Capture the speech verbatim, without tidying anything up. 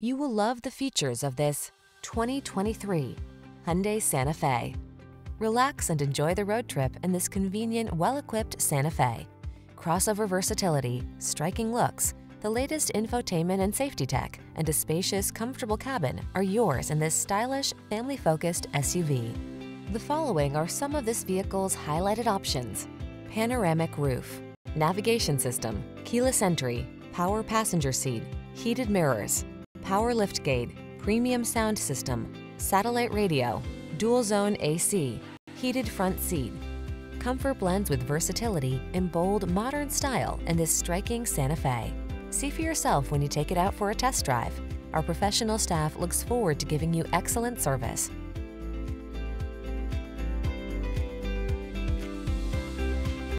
You will love the features of this twenty twenty-three Hyundai Santa Fe. Relax and enjoy the road trip in this convenient, well-equipped Santa Fe. Crossover versatility, striking looks, the latest infotainment and safety tech, and a spacious, comfortable cabin are yours in this stylish, family-focused S U V. The following are some of this vehicle's highlighted options: panoramic roof, navigation system, keyless entry, power passenger seat, heated mirrors, power liftgate, premium sound system, satellite radio, dual zone A C, heated front seat. Comfort blends with versatility in bold, modern style in this striking Santa Fe. See for yourself when you take it out for a test drive. Our professional staff looks forward to giving you excellent service.